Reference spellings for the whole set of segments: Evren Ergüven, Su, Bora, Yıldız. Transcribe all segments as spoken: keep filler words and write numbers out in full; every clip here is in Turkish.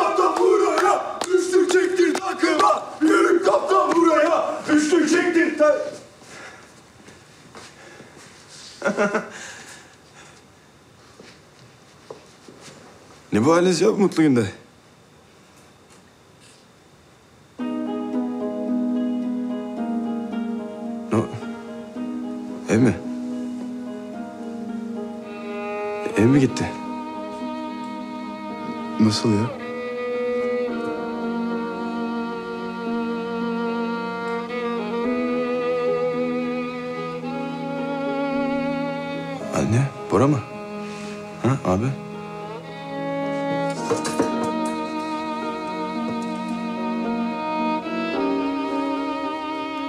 kaptan buraya, üstün çektir takıma. Yürü kaptan buraya, üstün çektir takıma. Ne bu haliniz ya mutlu günde? Ne? Ev mi? Ev mi gitti? Nasıl ya? Anne, Bora mı? Ha, abi?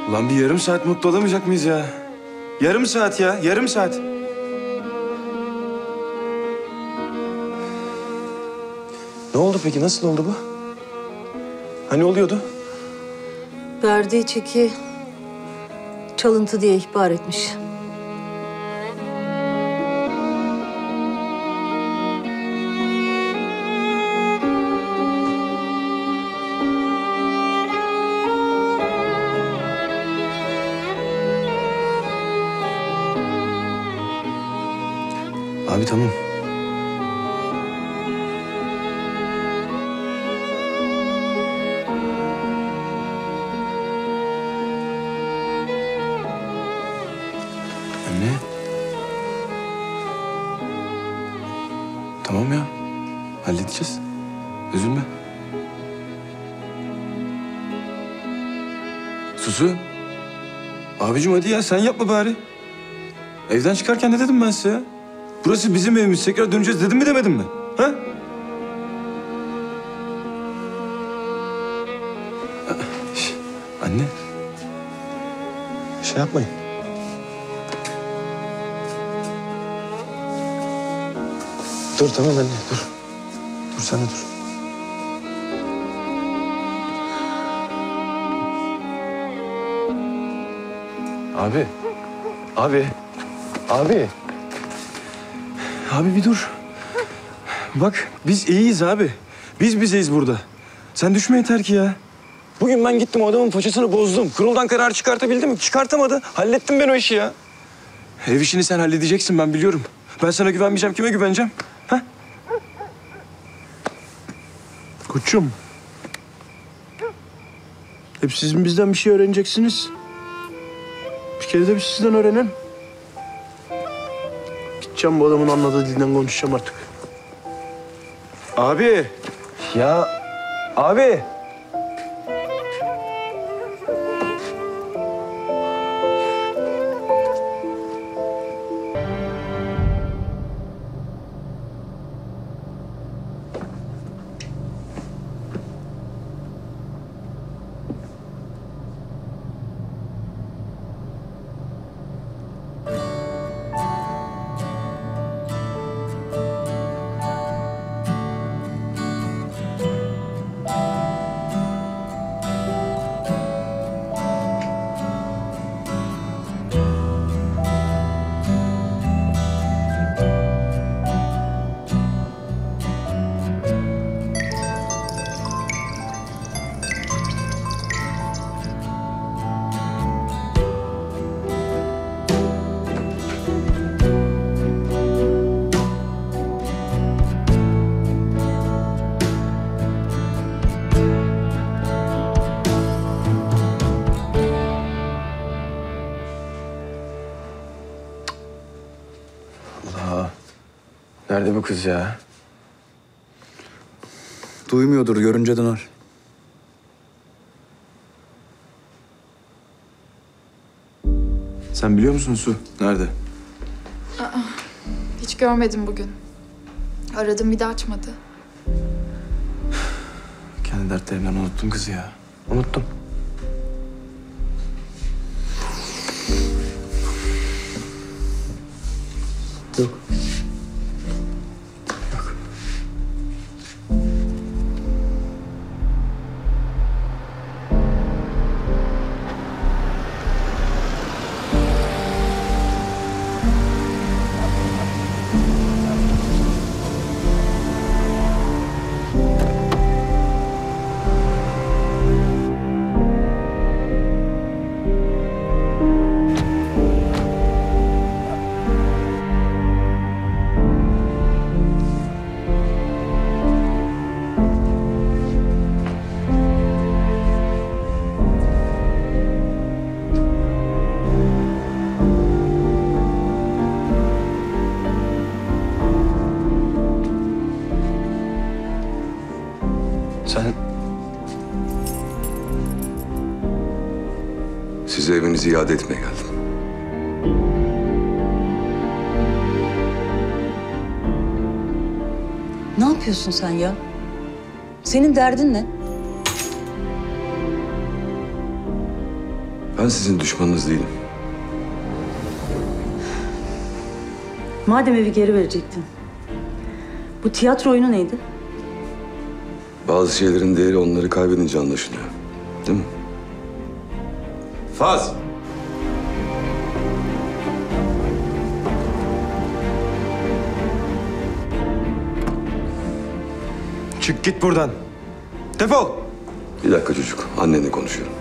Ulan bir yarım saat mutlu olamayacak mıyız ya? Yarım saat ya, yarım saat. Ne oldu peki? Nasıl oldu bu? Hani oluyordu? Verdiği çeki çalıntı diye ihbar etmiş. Abi tamam. Anne. Tamam ya. Halledeceğiz. Üzülme. Susu. Abicim hadi ya sen yapma bari. Evden çıkarken ne dedim ben size ya? Burası bizim evimiz. Tekrar döneceğiz dedim mi demedim mi? Ha? Anne. Şey yapmayın. Dur tamam anne dur. Dur sen de dur. Abi. Abi. Abi. Abi bir dur. Bak biz iyiyiz abi. Biz bizeyiz burada. Sen düşme yeter ki ya. Bugün ben gittim o adamın paçasını bozdum. Kuruldan karar çıkartabildim mi? Çıkartamadı. Hallettim ben o işi ya. Ev işini sen halledeceksin ben biliyorum. Ben sana güvenmeyeceğim. Kime güveneceğim? Ha? Koçum. Hep siz bizden bir şey öğreneceksiniz. Bir kere de biz sizden öğrenelim. Gideceğim bu adamın anladığı dilden konuşacağım artık. Abi. Ya. Abi. Nerede bu kız ya? Duymuyordur, görünce döner. Sen biliyor musun Su? Nerede? Aa, hiç görmedim bugün. Aradım bir de açmadı. Kendi dertlerimden unuttum kızı ya. Unuttum. Yok. Sen... Size evinizi iade etmeye geldim. Ne yapıyorsun sen ya? Senin derdin ne? Ben sizin düşmanınız değilim. Madem evi geri verecektin, bu tiyatro oyunu neydi? Bazı şeylerin değeri onları kaybedince anlaşılıyor, değil mi? Faz! Çık git buradan. Defol! Bir dakika çocuk, annenle konuşuyorum.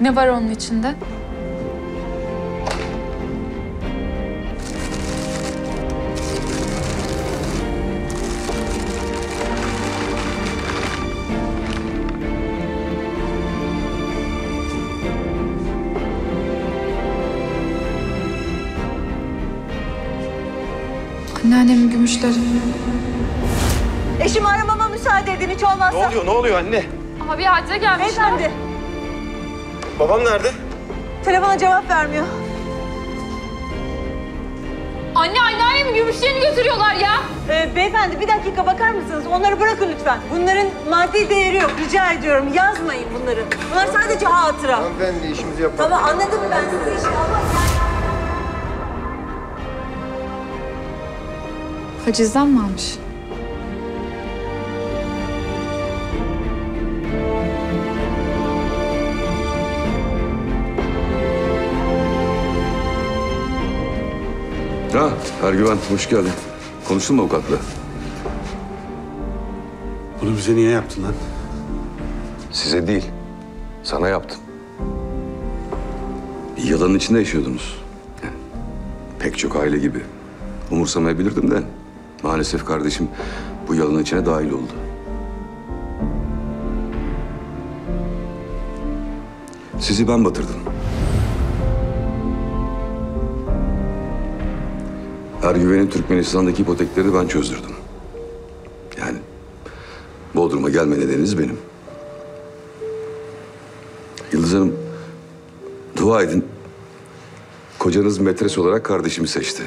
Ne var onun içinde? Anneannemin gümüşleri. Eşimi aramama müsaade edin hiç olmazsa. Ne oluyor, ne oluyor anne? Abi hacize gelmişler. Beyefendi. Babam nerede? Telefona cevap vermiyor. Anne, anneannemin gümüşlerini götürüyorlar ya. Ee, beyefendi bir dakika bakar mısınız? Onları bırakın lütfen. Bunların maddi değeri yok. Rica ediyorum yazmayın bunları. Bunlar sadece hatıra. Hanımefendi işimizi yapalım. Tamam anladım ben sizi işe almak. Hacizden mi almış? Ha, Ergüven hoş geldin. Konuştun mu avukatla? Bunu bize niye yaptın lan? Size değil, sana yaptım. Yalanın içinde yaşıyordunuz. Yani, pek çok aile gibi. Umursamayabilirdim de. Maalesef kardeşim bu yalanın içine dahil oldu. Sizi ben batırdım. Ergüven'in Türkmenistan'daki ipotekleri ben çözdürdüm. Yani Bodrum'a gelme nedeniniz benim. Yıldız Hanım, dua edin. Kocanız metres olarak kardeşimi seçti.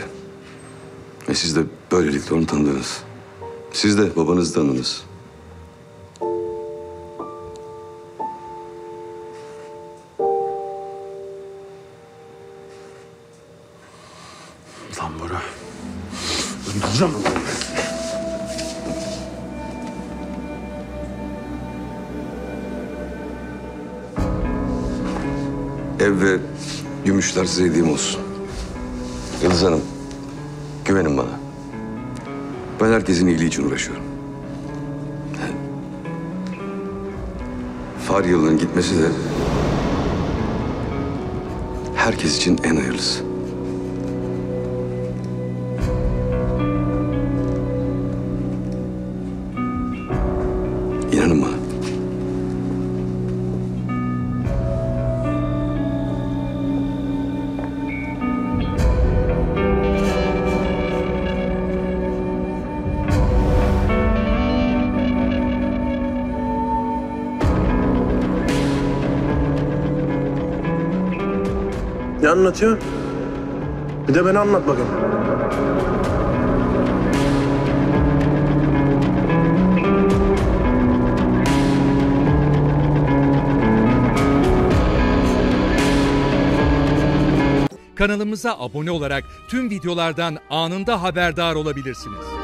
Ve siz de böylelikle onu tanıdınız. Siz de babanızı tanıdınız. Lan Bora. Öldüreceğim bunu. Ev ve gümüşler size hediyem olsun. Yıldız Hanım. Güvenin bana. Ben herkesin iyiliği için uğraşıyorum. Yani, Faryalı'nın gitmesi de herkes için en hayırlısı. İnanın bana. Ne anlatıyor? Bir de beni anlat bakayım. Kanalımıza abone olarak tüm videolardan anında haberdar olabilirsiniz.